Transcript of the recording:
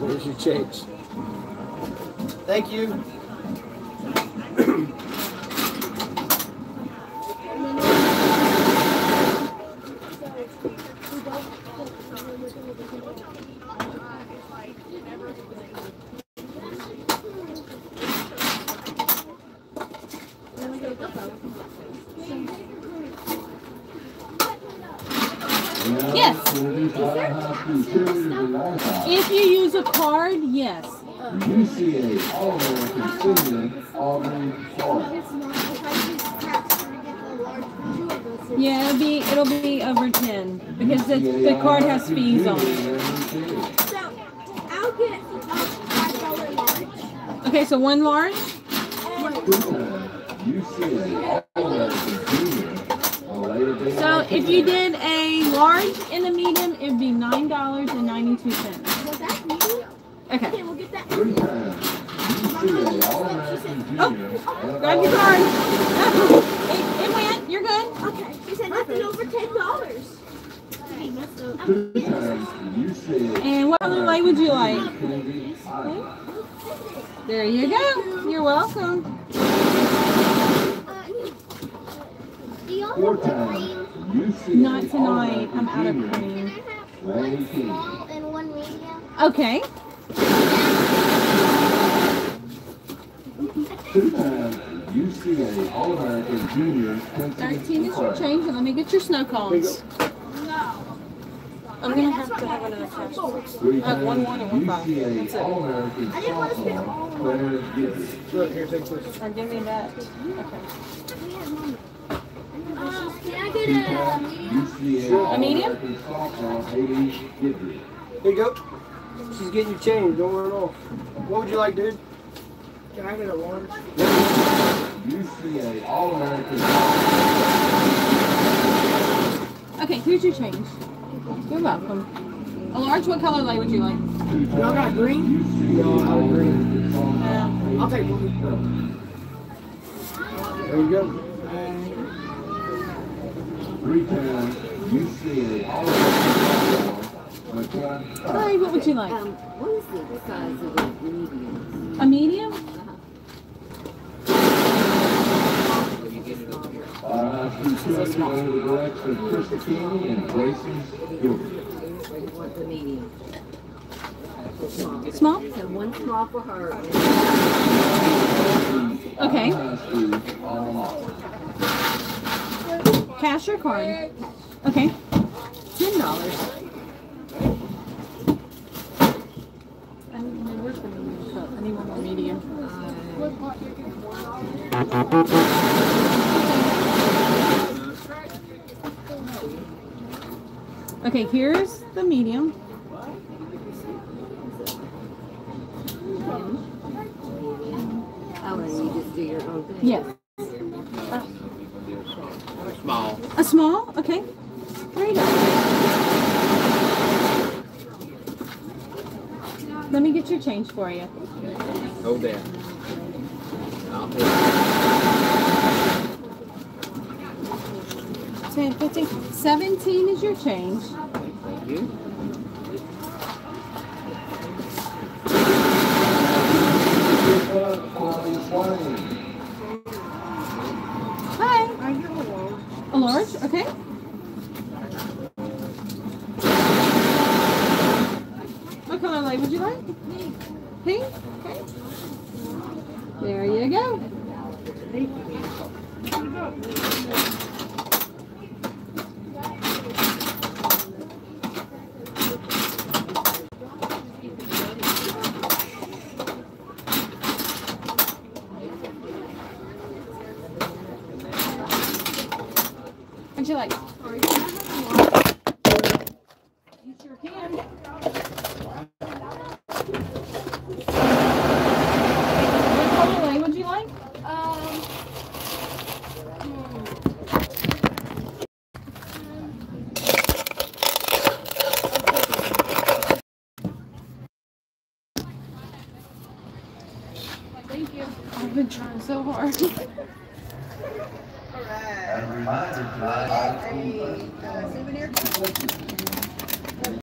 Where's your change? Thank you. Yes. If you use a card, yes. UCA Auburn. Yeah, it'll be over 10 because the card has fees on it. So I'll get $5 large. Okay, so one large. So if you did a large and a medium, it'd be $9.92. Was that medium? Okay. Okay, we'll get that. Oh, grab your card. It went. You're good. Okay. She said nothing over $10. And what other light would you like? Okay. There you go. You're welcome. Not tonight. I'm out of cream. Can I have one small and one medium? Okay. Two-time UCA All-American Junior. 13 is your change, and let me get your snow cones. No. I'm going to have to have another touch. One and 1 5. That's it. I didn't want to spend all of them. Look, here, take this. Or give me that. Okay. Can I get a medium? Here you go. She's getting your change. Don't run off. What would you like, dude? Can I get a large? UCA All-American. Okay, here's your change. You're welcome. A large, what color light would you like? Y'all got green? No, I got green. I'll take one. There you go. Hi, what would you like? What is the size of a medium? A medium? So small. What's the medium? Small. Small? So one small for her. Okay. Cash or card? Okay. $10. I don't know where's the medium, so I need one more medium. Okay, here's the medium. Oh, and you just do your own thing? Yes. Small. A small? Okay. There you go. Let me get your change for you. Go there. I'll 10, 15, 17 is your change. Thank you. A large, okay. What color light would you like? Pink. Pink? Okay. There you go. Would you like? You sure can. What color would you like? Thank you. I've been trying so hard. All right. And reminder to our souvenir.